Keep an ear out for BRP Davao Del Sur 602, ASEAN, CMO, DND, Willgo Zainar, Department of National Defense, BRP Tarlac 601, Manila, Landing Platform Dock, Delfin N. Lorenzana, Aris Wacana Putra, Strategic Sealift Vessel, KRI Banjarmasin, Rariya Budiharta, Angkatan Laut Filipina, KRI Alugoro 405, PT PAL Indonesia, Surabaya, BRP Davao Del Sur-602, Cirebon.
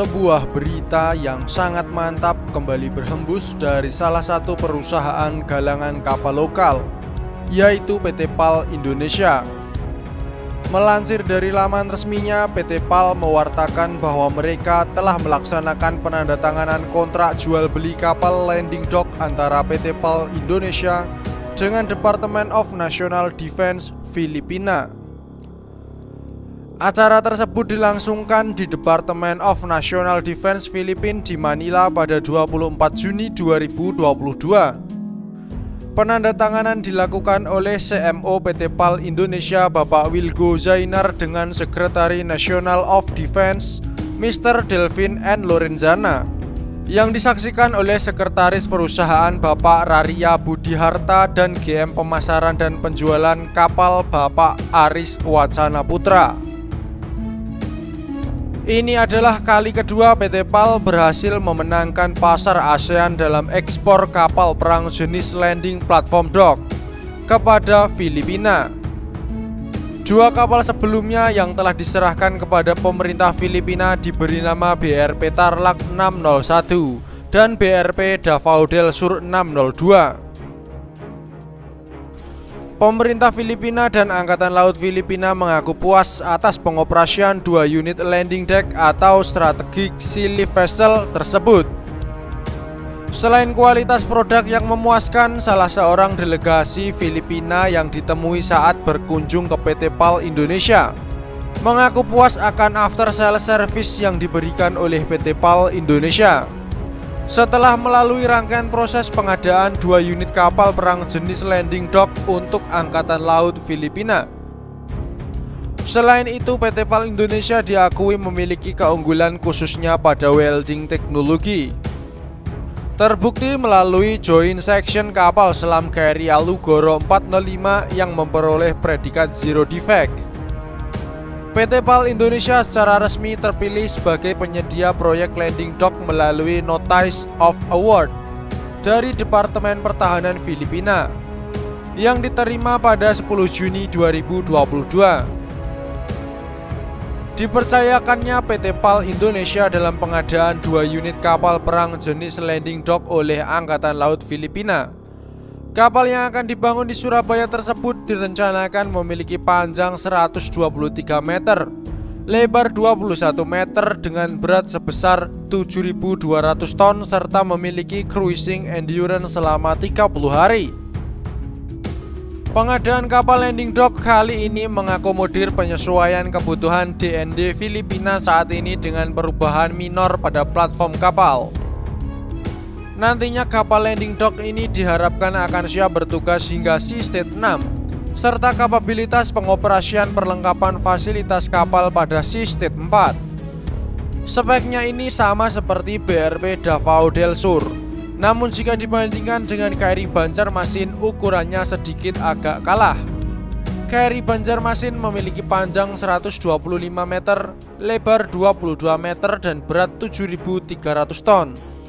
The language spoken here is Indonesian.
Sebuah berita yang sangat mantap kembali berhembus dari salah satu perusahaan galangan kapal lokal, yaitu PT PAL Indonesia. Melansir dari laman resminya, PT PAL mewartakan bahwa mereka telah melaksanakan penandatanganan kontrak jual beli kapal landing dock antara PT PAL Indonesia dengan Department of National Defense Filipina. Acara tersebut dilangsungkan di Department of National Defense Filipina di Manila pada 24 Juni 2022. Penandatanganan dilakukan oleh CMO PT PAL Indonesia Bapak Willgo Zainar dengan Sekretari National of Defense Mr. Delfin N. Lorenzana, yang disaksikan oleh Sekretaris Perusahaan Bapak Rariya Budiharta dan GM Pemasaran dan Penjualan Kapal Bapak Aris Wacana Putra. Ini adalah kali kedua PT PAL berhasil memenangkan pasar ASEAN dalam ekspor kapal perang jenis landing platform dock kepada Filipina. Dua kapal sebelumnya yang telah diserahkan kepada pemerintah Filipina diberi nama BRP Tarlac 601 dan BRP Davao Del Sur 602. Pemerintah Filipina dan Angkatan Laut Filipina mengaku puas atas pengoperasian dua unit landing deck atau strategic sea lift vessel tersebut. Selain kualitas produk yang memuaskan, salah seorang delegasi Filipina yang ditemui saat berkunjung ke PT PAL Indonesia mengaku puas akan after sales service yang diberikan oleh PT PAL Indonesia. Setelah melalui rangkaian proses pengadaan dua unit kapal perang jenis landing dock untuk Angkatan Laut Filipina. Selain itu, PT PAL Indonesia diakui memiliki keunggulan khususnya pada welding teknologi. Terbukti melalui joint section kapal selam KRI Alugoro 405 yang memperoleh predikat zero defect. PT PAL Indonesia secara resmi terpilih sebagai penyedia proyek landing dock melalui Notice of Award dari Departemen Pertahanan Filipina yang diterima pada 10 Juni 2022. Dipercayakannya PT PAL Indonesia dalam pengadaan dua unit kapal perang jenis landing dock oleh Angkatan Laut Filipina. Kapal yang akan dibangun di Surabaya tersebut direncanakan memiliki panjang 123 meter, lebar 21 meter dengan berat sebesar 7.200 ton serta memiliki cruising endurance selama 30 hari. Pengadaan kapal landing dock kali ini mengakomodir penyesuaian kebutuhan DND Filipina saat ini dengan perubahan minor pada platform kapal. Nantinya kapal landing dock ini diharapkan akan siap bertugas hingga sea state 6 serta kapabilitas pengoperasian perlengkapan fasilitas kapal pada sea state 4. Speknya ini sama seperti BRP Davao Del Sur, namun jika dibandingkan dengan KRI Banjarmasin ukurannya sedikit agak kalah. KRI Banjarmasin memiliki panjang 125 meter, lebar 22 meter dan berat 7.300 ton.